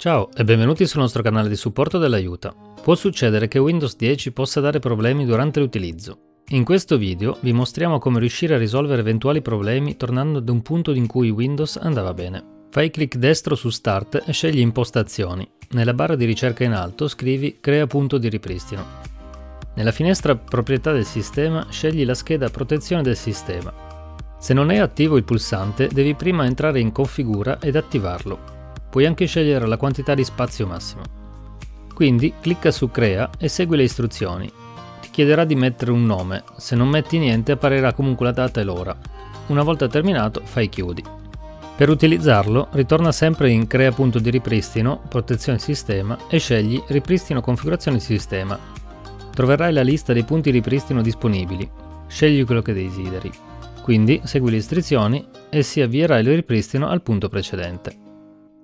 Ciao e benvenuti sul nostro canale di supporto dell'Aiuta. Può succedere che Windows 10 possa dare problemi durante l'utilizzo. In questo video vi mostriamo come riuscire a risolvere eventuali problemi tornando ad un punto in cui Windows andava bene. Fai clic destro su Start e scegli Impostazioni. Nella barra di ricerca in alto scrivi Crea punto di ripristino. Nella finestra Proprietà del sistema scegli la scheda Protezione del sistema. Se non è attivo il pulsante devi prima entrare in Configura ed attivarlo. Puoi anche scegliere la quantità di spazio massimo. Quindi clicca su Crea e segui le istruzioni. Ti chiederà di mettere un nome, se non metti niente apparirà comunque la data e l'ora. Una volta terminato fai Chiudi. Per utilizzarlo ritorna sempre in Crea punto di ripristino, Protezione sistema e scegli Ripristino configurazione sistema. Troverai la lista dei punti ripristino disponibili. Scegli quello che desideri. Quindi segui le istruzioni e si avvierà il ripristino al punto precedente.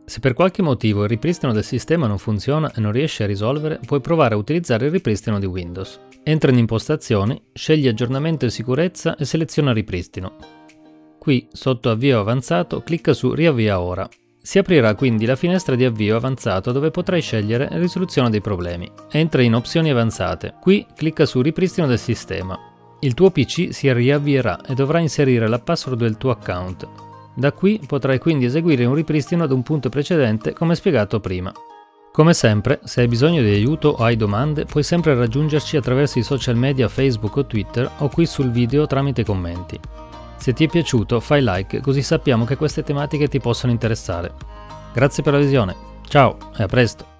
Se per qualche motivo il ripristino del sistema non funziona e non riesci a risolvere, puoi provare a utilizzare il ripristino di Windows. Entra in Impostazioni, scegli Aggiornamento e Sicurezza e seleziona Ripristino. Qui, sotto Avvio avanzato, clicca su Riavvia ora. Si aprirà quindi la finestra di avvio avanzato dove potrai scegliere risoluzione dei problemi. Entra in Opzioni avanzate. Qui, clicca su Ripristino del sistema. Il tuo PC si riavvierà e dovrai inserire la password del tuo account. Da qui potrai quindi eseguire un ripristino ad un punto precedente come spiegato prima. Come sempre, se hai bisogno di aiuto o hai domande, puoi sempre raggiungerci attraverso i social media Facebook o Twitter o qui sul video tramite commenti. Se ti è piaciuto fai like così sappiamo che queste tematiche ti possono interessare. Grazie per la visione, ciao e a presto!